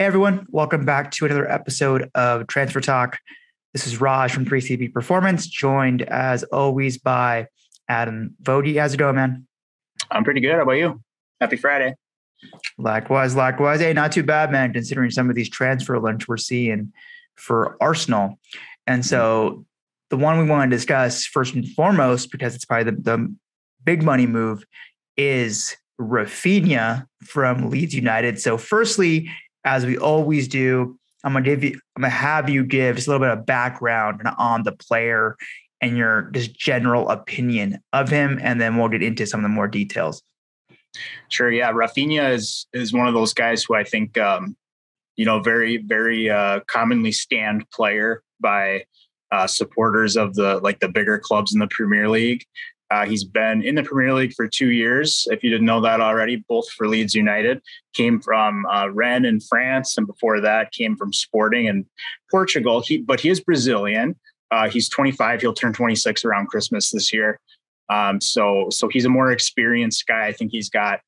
Hey everyone, welcome back to another episode of Transfer Talk. This is Raj from 3CB Performance, joined as always by Adam Voge. How's it going, man? I'm pretty good. How about you? Happy Friday. Likewise. Hey, not too bad, man, considering some of these transfer lunch we're seeing for Arsenal. And so the one we want to discuss first and foremost, because it's probably the big money move, is Raphinha from Leeds United. So firstly, as we always do, I'm gonna have you give just a little bit of background on the player and your just general opinion of him, and then we'll get into some of the more details. Sure, yeah. Raphinha is one of those guys who I think very, very commonly stand player by supporters of the bigger clubs in the Premier League. He's been in the Premier League for 2 years, if you didn't know that already, both for Leeds United. Came from Rennes in France, and before that came from Sporting in Portugal. But he is Brazilian. He's 25. He'll turn 26 around Christmas this year. So he's a more experienced guy. I think he's got,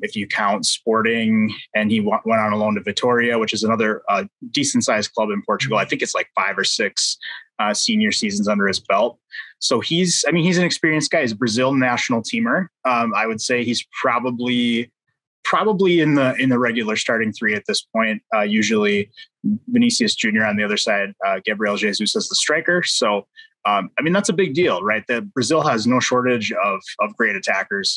if you count Sporting, and he went on a loan to Vitória, which is another decent-sized club in Portugal. I think it's like 5 or 6 senior seasons under his belt. So he's an experienced guy. He's a Brazil national teamer. I would say he's probably in the regular starting three at this point. Usually Vinicius Jr. on the other side, Gabriel Jesus as the striker. So, that's a big deal, right? That Brazil has no shortage of great attackers.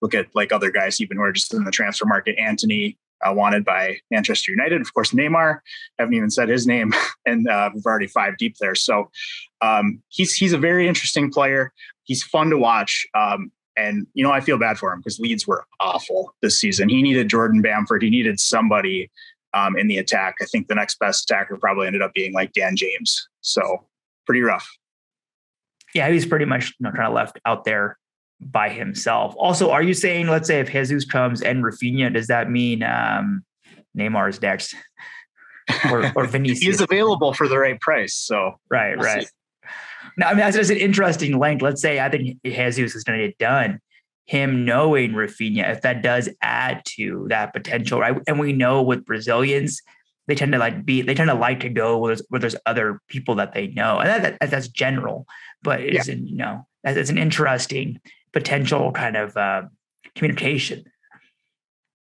Look at like other guys, even who are just in the transfer market. Antony, wanted by Manchester United. Of course, Neymar, haven't even said his name, and we've already 5 deep there. So he's a very interesting player. He's fun to watch. And I feel bad for him because Leeds were awful this season. He needed Jordan Bamford. He needed somebody in the attack. I think the next best attacker probably ended up being like Dan James. So pretty rough. Yeah, he was pretty much kind of left out there by himself. Also, are you saying, let's say if Jesus comes and Raphinha, does that mean Neymar is next? Or Vinicius? He's available for the right price. So Right. No, that's just an interesting link. Let's say I think Jesus is going to get done. Him knowing Raphinha, if that does add to that potential, right? And we know with Brazilians, they tend to like to go where there's other people that they know, and that's general. But it's that's an interesting potential kind of communication.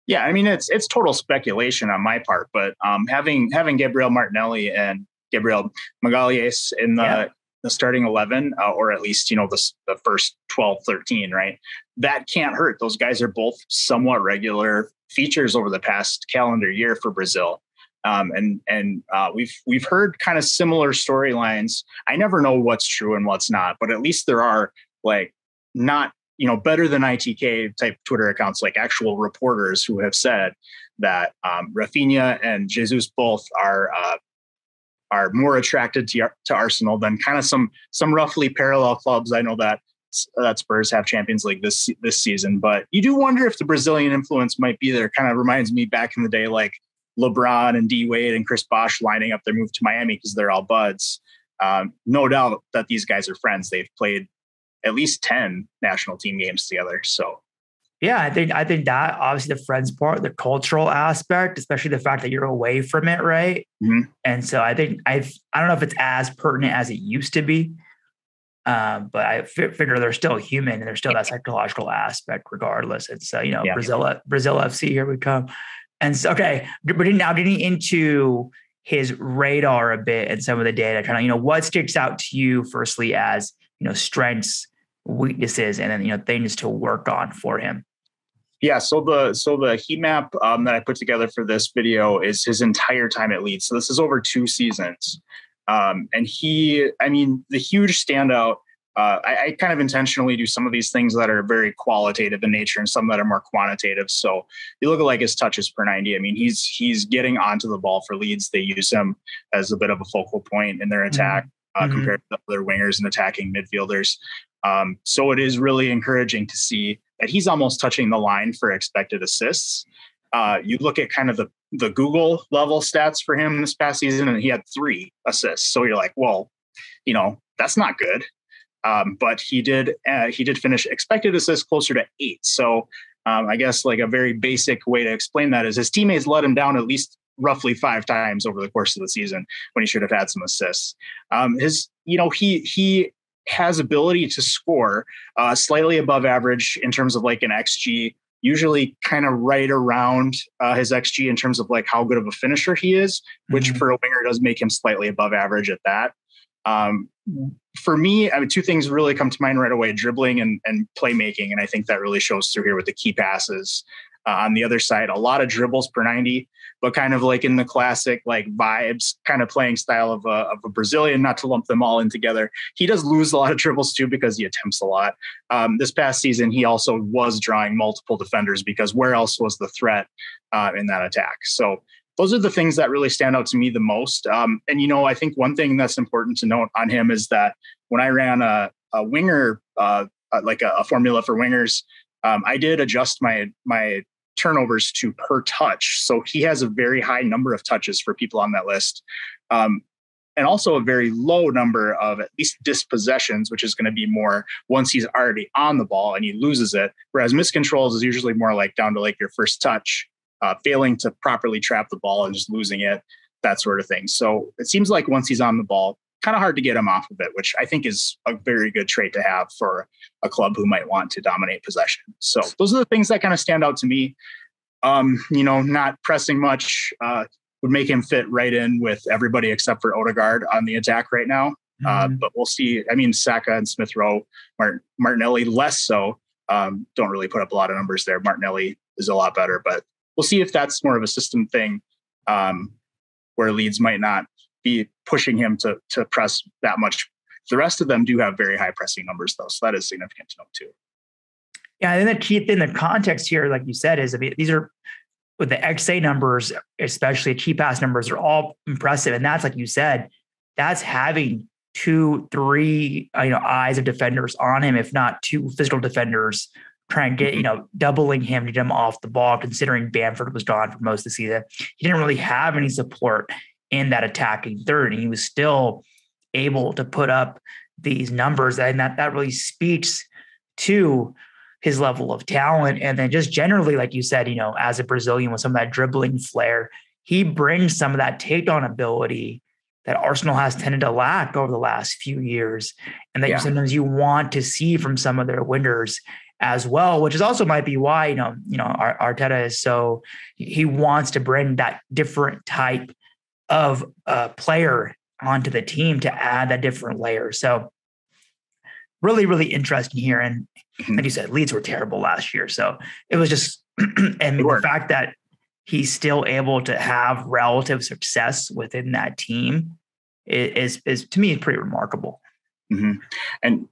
Yeah, it's total speculation on my part, but having Gabriel Martinelli and Gabriel Magalhães in the starting 11, or at least, the first 12, 13, right? That can't hurt. Those guys are both somewhat regular features over the past calendar year for Brazil. We've heard kind of similar storylines. I never know what's true and what's not, but at least there are better than ITK type Twitter accounts, like actual reporters who have said that Raphinha and Jesus both are more attracted to Arsenal than kind of some roughly parallel clubs. I know that Spurs have Champions League this season, but you do wonder if the Brazilian influence might be there. Kind of reminds me back in the day, like LeBron and D Wade and Chris Bosh lining up their move to Miami because they're all buds. No doubt that these guys are friends. They've played at least 10 national team games together. So, yeah, I think that obviously the friends part, the cultural aspect, especially the fact that you're away from it, right? Mm-hmm. And so I think I don't know if it's as pertinent as it used to be, but I figure they're still human and there's still that psychological aspect regardless. And so Brazil FC, here we come. And so, okay, but now getting into his radar a bit and some of the data, kind of, what sticks out to you firstly as, strengths, weaknesses, and then, things to work on for him? Yeah. So the heat map that I put together for this video is his entire time at Leeds. So this is over 2 seasons. And the huge standout, I kind of intentionally do some of these things that are very qualitative in nature and some that are more quantitative. So you look at like his touches per 90. He's getting onto the ball for Leeds. They use him as a bit of a focal point in their attack compared to other wingers and attacking midfielders. So it is really encouraging to see that he's almost touching the line for expected assists. You look at kind of the Google level stats for him this past season, and he had 3 assists. So you're like, well, that's not good. But he did finish expected assists closer to 8. So I guess like a very basic way to explain that is his teammates let him down at least roughly 5 times over the course of the season when he should have had some assists. He has ability to score slightly above average in terms of like an XG, usually kind of right around his XG in terms of like how good of a finisher he is, which for a winger does make him slightly above average at that. For me, I mean, 2 things really come to mind right away, dribbling and playmaking. And I think that really shows through here with the key passes. On the other side, a lot of dribbles per 90, but kind of like in the classic like vibes kind of playing style of a Brazilian, not to lump them all in together. He does lose a lot of dribbles too because he attempts a lot. This past season, he also was drawing multiple defenders because where else was the threat in that attack? So those are the things that really stand out to me the most. And I think one thing that's important to note on him is that when I ran a winger, like a formula for wingers, I did adjust my turnovers to per touch. So he has a very high number of touches for people on that list. And also a very low number of at least dispossessions, which is going to be more once he's already on the ball and he loses it. Whereas miscontrols is usually more like down to like your first touch, failing to properly trap the ball and just losing it, that sort of thing. So it seems like once he's on the ball, kind of hard to get him off of it, which I think is a very good trait to have for a club who might want to dominate possession. So those are the things that kind of stand out to me. Not pressing much would make him fit right in with everybody except for Odegaard on the attack right now. But we'll see. I mean, Saka and Smith Rowe, Martinelli less so. Don't really put up a lot of numbers there. Martinelli is a lot better, but we'll see if that's more of a system thing where Leeds might not be pushing him to press that much. The rest of them do have very high pressing numbers, though, so that is significant to note too. Yeah, I think the key thing, the context here, like you said, is these are with the XA numbers, especially key pass numbers, are all impressive, and that's like you said, that's having 2, 3 eyes of defenders on him, if not 2 physical defenders. Trying to get, doubling him to get him off the ball, considering Bamford was gone for most of the season. He didn't really have any support in that attacking third. And he was still able to put up these numbers. And that really speaks to his level of talent. And then just generally, like you said, as a Brazilian with some of that dribbling flair, he brings some of that takedown ability that Arsenal has tended to lack over the last few years. And that sometimes you want to see from some of their wingers as well, which is also might be why, Arteta is so, he wants to bring that different type of player onto the team to add that different layer. So really, really interesting here. And like you said, Leeds were terrible last year. So it was just, and the fact that he's still able to have relative success within that team is to me, pretty remarkable. And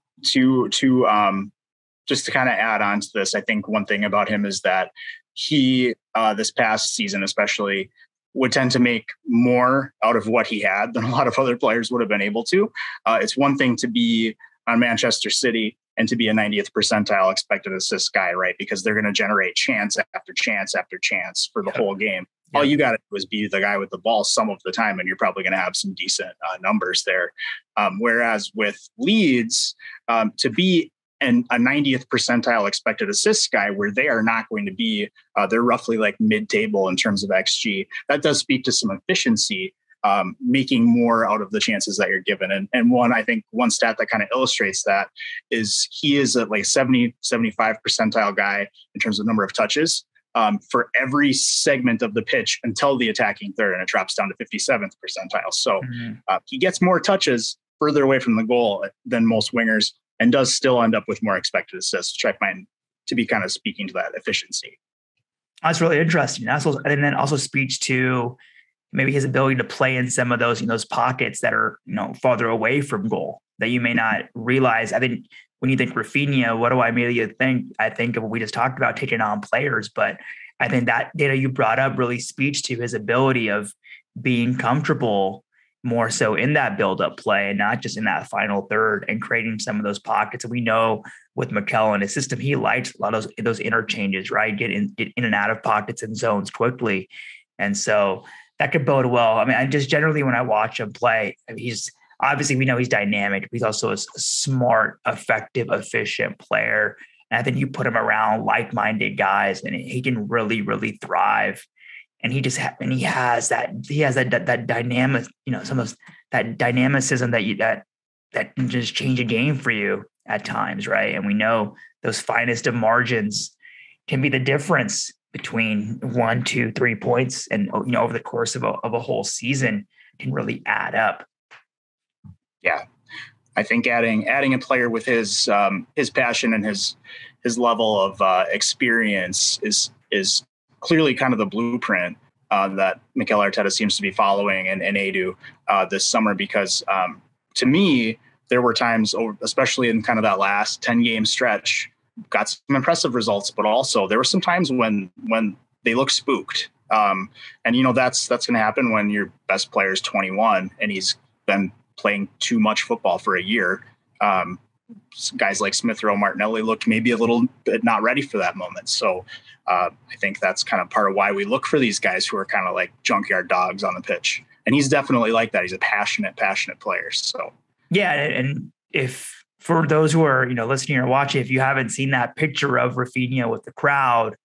just to kind of add on to this, I think one thing about him is that he, this past season especially, would tend to make more out of what he had than a lot of other players would have been able to. It's one thing to be on Manchester City and to be a 90th percentile expected assist guy, right? Because they're going to generate chance after chance after chance for the whole game. All you got to do is be the guy with the ball some of the time, and you're probably going to have some decent numbers there. Whereas with Leeds, to be and a 90th percentile expected assists guy where they are not going to be, they're roughly like mid-table in terms of XG. That does speak to some efficiency, making more out of the chances that you're given. And one stat that kind of illustrates that is he is at like 70, 75 percentile guy in terms of number of touches for every segment of the pitch until the attacking third, and it drops down to 57th percentile. So he gets more touches further away from the goal than most wingers, and does still end up with more expected assists, which I find to be kind of speaking to that efficiency. That's really interesting. And then also speaks to maybe his ability to play in some of those, those pockets that are, farther away from goal that you may not realize. I think when you think Raphinha, what do I immediately think? I think of what we just talked about, taking on players. But I think that data you brought up really speaks to his ability of being comfortable more so in that build-up play and not just in that final third and creating some of those pockets. And we know with Mikel and his system, he likes a lot of those interchanges, right? Get in and out of pockets and zones quickly. And so that could bode well. I mean, I just generally, when I watch him play, he's obviously, we know he's dynamic. He's also a smart, effective, efficient player. And I think you put him around like-minded guys and he can really, really thrive and he just has that dynamic, you know, some of that dynamicism that can just change a game for you at times, right? And we know those finest of margins can be the difference between 1, 2, 3 points, and you know, over the course of a whole season can really add up. Yeah, I think adding a player with his passion and his level of experience is clearly kind of the blueprint that Mikel Arteta seems to be following and Edu this summer, because to me, there were times, especially in kind of that last 10-game stretch, got some impressive results, but also there were some times when they looked spooked. And, you know, that's going to happen when your best player is 21 and he's been playing too much football for a year. Guys like Smith Rowe, Martinelli looked maybe a little bit not ready for that moment. So I think that's kind of part of why we look for these guys who are kind of like junkyard dogs on the pitch. And he's definitely like that. He's a passionate player. So, yeah. And if for those who are, you know, listening or watching, if you haven't seen that picture of Raphinha with the crowd,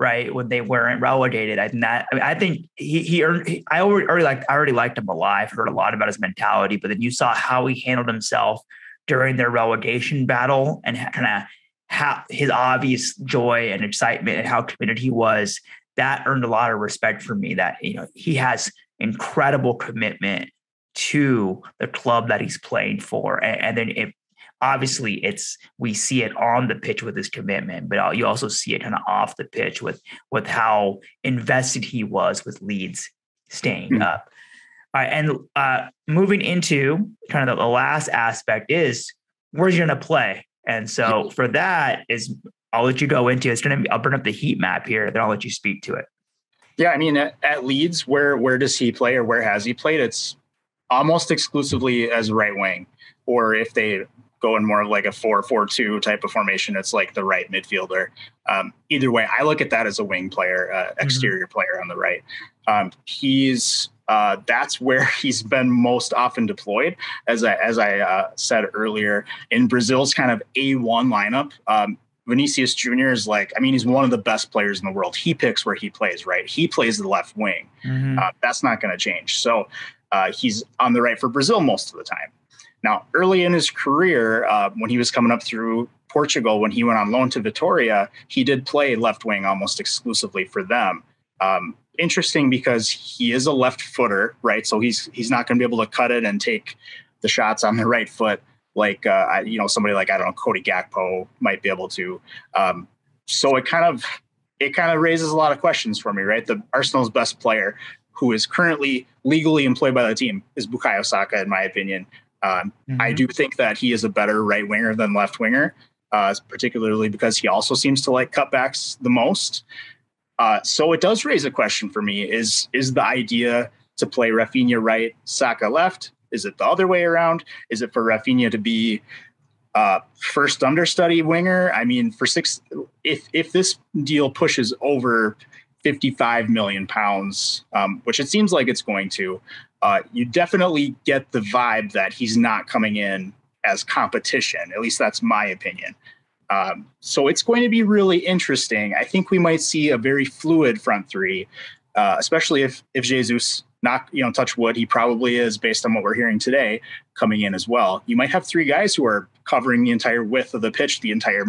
right, when they weren't relegated, I already liked him a lot. I've heard a lot about his mentality, but then you saw how he handled himself during their relegation battle and kind of how his obvious joy and excitement and how committed he was. That earned a lot of respect for me, that, you know, he has incredible commitment to the club that he's playing for. And then it, obviously we see it on the pitch with his commitment, but you also see it kind of off the pitch with how invested he was with Leeds staying up. All right, and moving into kind of the last aspect is where's you going to play. And so for that is, I'll let you go into it. I'll bring up the heat map here, then I'll let you speak to it. Yeah, I mean, at Leeds, where does he play, or where has he played? It's almost exclusively as right wing, or if they go in more of like a 4-4-2 type of formation, it's like the right midfielder. Either way, I look at that as a wing player, exterior player on the right. That's where he's been most often deployed. As I said earlier, in Brazil's kind of A1 lineup, Vinicius Jr. is like, I mean, he's one of the best players in the world. He picks where he plays, right? He plays the left wing. That's not going to change. So he's on the right for Brazil most of the time. Now, early in his career, when he was coming up through Portugal, when he went on loan to Vitória, he did play left wing almost exclusively for them. Interesting because he is a left footer, right? So he's not going to be able to cut it and take the shots on the right foot like, you know, somebody like, I don't know, Cody Gakpo might be able to. So it kind of raises a lot of questions for me, right? The Arsenal's best player, who is currently legally employed by the team, is Bukayo Saka, in my opinion. I do think that he is a better right winger than left winger, particularly because he also seems to like cutbacks the most. So it does raise a question for me. Is the idea to play Raphinha right, Saka left? Is it the other way around? Is it for Raphinha to be first understudy winger? I mean, for if this deal pushes over 55 million pounds, which it seems like it's going to, you definitely get the vibe that he's not coming in as competition. At least that's my opinion. So it's going to be really interesting. I think we might see a very fluid front three, especially if Jesus, not, you know, touch wood, he probably is, based on what we're hearing today, coming in as well. You might have three guys who are covering the entire width of the pitch, the entire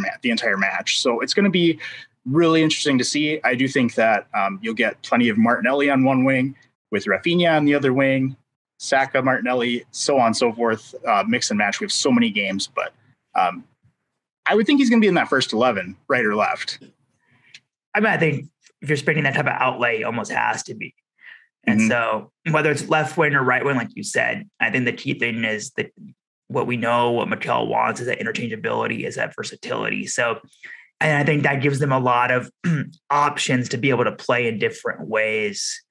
match. So it's going to be really interesting to see. I do think that you'll get plenty of Martinelli on one wing, with Raphinha on the other wing, Saka, Martinelli, so on and so forth, mix and match. We have so many games, but I would think he's going to be in that first 11, right or left. I mean, I think if you're spending that type of outlay, it almost has to be. And so whether it's left wing or right wing, like you said, I think the key thing is that what we know, what Mikel wants, is that interchangeability, is that versatility. So, and I think that gives them a lot of options to be able to play in different ways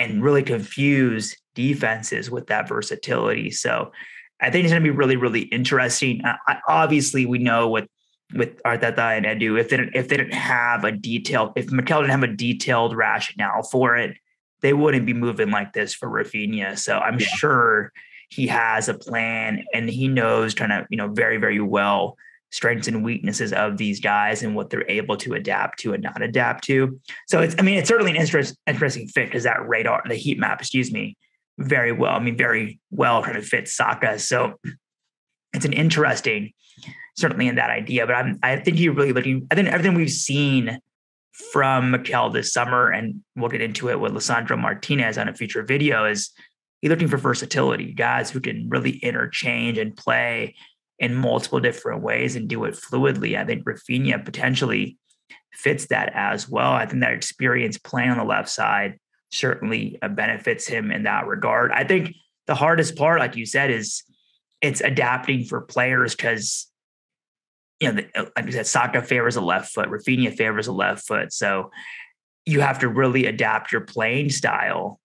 and really confuse defenses with that versatility. So I think it's going to be really, really interesting. Obviously, we know with Arteta and Edu, if Mikel didn't have a detailed rationale for it, they wouldn't be moving like this for Raphinha. So I'm sure he has a plan, and he knows, trying to, you know, very, very well strengths and weaknesses of these guys and what they're able to adapt to and not adapt to. So it's, I mean, it's certainly an interesting fit because that radar, the heat map, very well. I mean, very well kind of fits Saka. So it's an interesting, certainly in that idea, but I think you're really looking, I think everything we've seen from Mikel this summer, and we'll get into it with Lisandro Martinez on a future video, is you're looking for versatility, guys who can really interchange and play in multiple different ways and do it fluidly. I think Raphinha potentially fits that as well. I think that experience playing on the left side certainly benefits him in that regard. I think the hardest part, like you said, is it's adapting for players because, you know, like you said, Saka favors a left foot, Raphinha favors a left foot. So you have to really adapt your playing style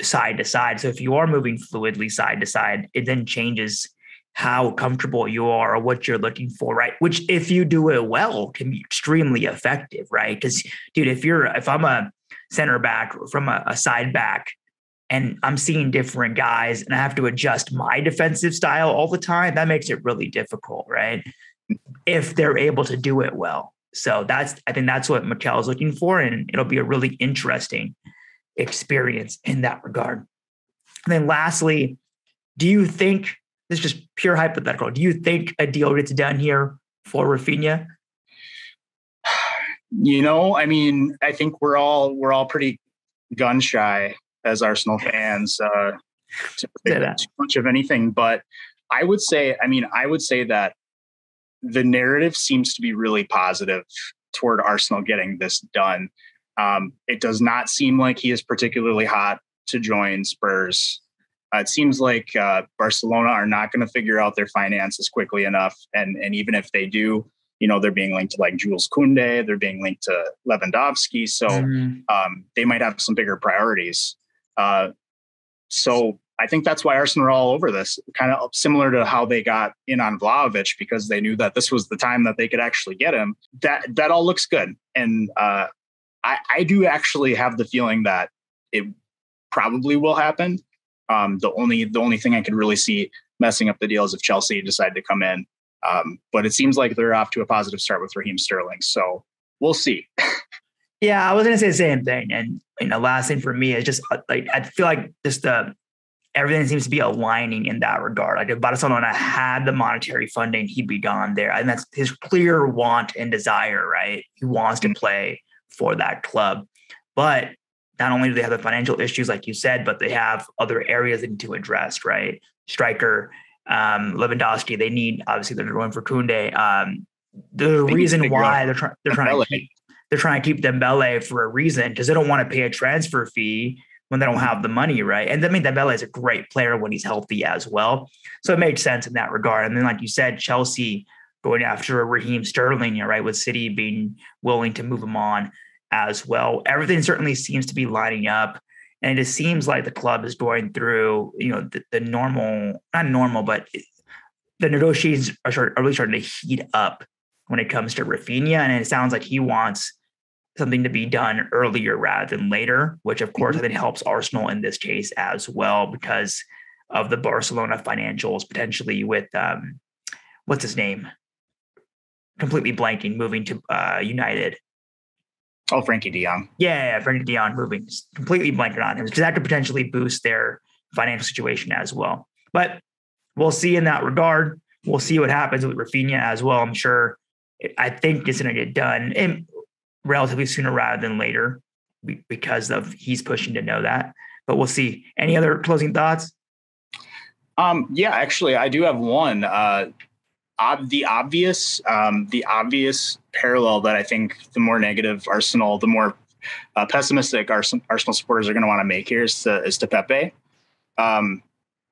side to side. So if you are moving fluidly side to side, it then changes how comfortable you are or what you're looking for, right? Which if you do it well can be extremely effective, right? Because dude, if I'm a center back from a side back and I'm seeing different guys and I have to adjust my defensive style all the time, that makes it really difficult, right? If they're able to do it well. So I think that's what Mikel is looking for. And it'll be a really interesting experience in that regard. And then lastly, do you think, this is just pure hypothetical, do you think a deal gets done here for Raphinha? You know, I mean, I think we're all pretty gun shy as Arsenal fans to predict too much of anything. But I would say that the narrative seems to be really positive toward Arsenal getting this done. It does not seem like he is particularly hot to join Spurs. It seems like Barcelona are not going to figure out their finances quickly enough. And even if they do, you know, they're being linked to like Jules Koundé, they're being linked to Lewandowski. So they might have some bigger priorities. So I think that's why Arsenal are all over this, kind of similar to how they got in on Vlahovic, because they knew that this was the time that they could actually get him. That all looks good. And I do actually have the feeling that it probably will happen. The only thing I could really see messing up the deal is if Chelsea decide to come in. But it seems like they're off to a positive start with Raheem Sterling. So we'll see. Yeah, I was going to say the same thing. And, you know, last thing for me is just like, I feel like just everything seems to be aligning in that regard. Like if Barcelona had the monetary funding, he'd be gone there. And that's his clear want and desire, right? He wants to play for that club. But not only do they have the financial issues, like you said, but they have other areas they need to address, right? Striker, Lewandowski, they need, obviously they're going for Koundé. The reason why they're trying to keep Dembélé for a reason, because they don't want to pay a transfer fee when they don't have the money, right? And I mean, Dembélé is a great player when he's healthy as well. So it makes sense in that regard. And then, like you said, Chelsea going after Raheem Sterling, right? With City being willing to move him on as well. Everything certainly seems to be lining up. And it just seems like the club is going through, you know, but the negotiations are really starting to heat up when it comes to Raphinha. And it sounds like he wants something to be done earlier rather than later, which of course I think helps Arsenal in this case as well because of the Barcelona financials, potentially with, what's his name? Completely blanking, moving to United. Oh, Frankie de Jong. Yeah, Frankie de Jong moving. Completely blanket on him. Because that could potentially boost their financial situation as well. But we'll see in that regard. We'll see what happens with Raphinha as well. I'm sure, I think it's going to get done and relatively sooner rather than later because of he's pushing to know that. But we'll see. Any other closing thoughts? Yeah, actually, I do have one. The obvious parallel that I think the more negative Arsenal, the more pessimistic Arsenal supporters are going to want to make here is to Pepe. And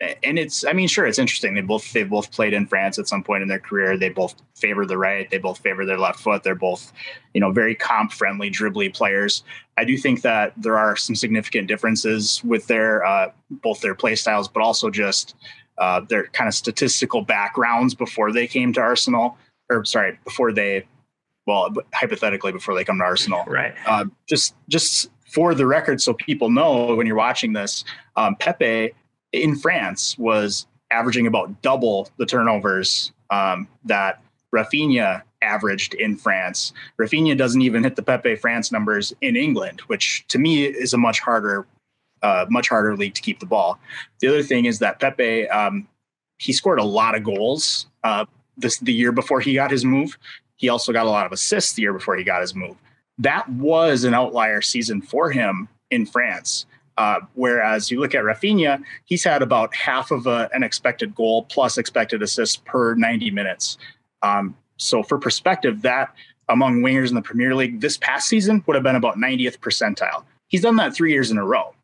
it's, I mean, sure, it's interesting. They both played in France at some point in their career. They both favor the right. They both favor their left foot. They're both, you know, very comp-friendly, dribbly players. I do think that there are some significant differences with their both their play styles, but also just their kind of statistical backgrounds before they came to Arsenal, hypothetically before they come to Arsenal. Right. Just for the record, so people know when you're watching this, Pepe in France was averaging about double the turnovers that Raphinha averaged in France. Raphinha doesn't even hit the Pepe France numbers in England, which to me is a much harder league to keep the ball. The other thing is that Pepe, he scored a lot of goals the year before he got his move. He also got a lot of assists the year before he got his move. That was an outlier season for him in France. Whereas you look at Raphinha, he's had about half of an expected goal plus expected assists per 90 minutes. So for perspective, that among wingers in the Premier League this past season would have been about 90th percentile. He's done that 3 years in a row,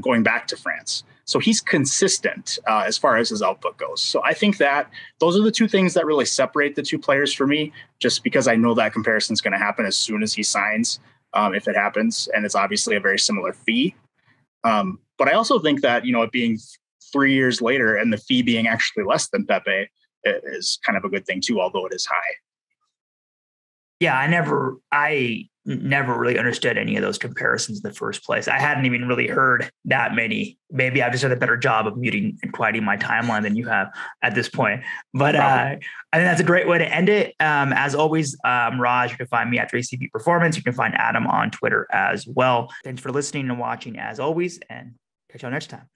going back to France. So he's consistent as far as his output goes. So I think that those are the two things that really separate the two players for me, just because I know that comparison is going to happen as soon as he signs, if it happens. And it's obviously a very similar fee. But I also think that, you know, it being 3 years later and the fee being actually less than Pepe is kind of a good thing too, although it is high. Yeah, I never really understood any of those comparisons in the first place. I hadn't even really heard that many. Maybe I've just done a better job of muting and quieting my timeline than you have at this point. But I think that's a great way to end it. As always, Raj, you can find me at 3CB Performance. You can find Adam on Twitter as well. Thanks for listening and watching as always, and catch y'all next time.